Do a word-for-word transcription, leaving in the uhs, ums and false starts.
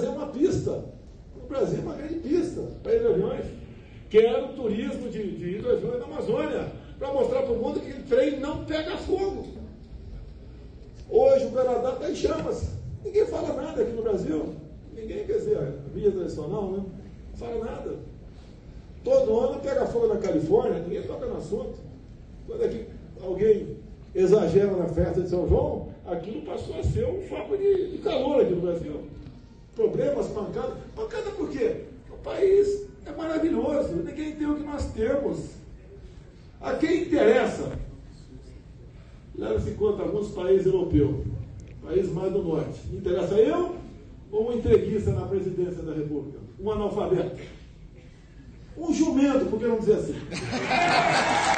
Brasil é uma pista. O Brasil é uma grande pista para hidroaviões. Quero turismo de, de hidroaviões na Amazônia, para mostrar para o mundo que o trem não pega fogo. Hoje o Canadá está em chamas. Ninguém fala nada aqui no Brasil. Ninguém, quer dizer, a via tradicional, né? Não fala nada. Todo ano pega fogo na Califórnia, ninguém toca no assunto. Quando aqui alguém exagera na festa de São João, aquilo passou a ser um foco de, de calor aqui no Brasil. Problemas, pancadas. Pancada por quê? O país é maravilhoso, ninguém tem o que nós temos. A quem interessa? Leva-se em conta alguns países europeus, países mais do norte. Interessa eu ou um entreguista na presidência da República? Um analfabeto? Um jumento, por que não dizer assim?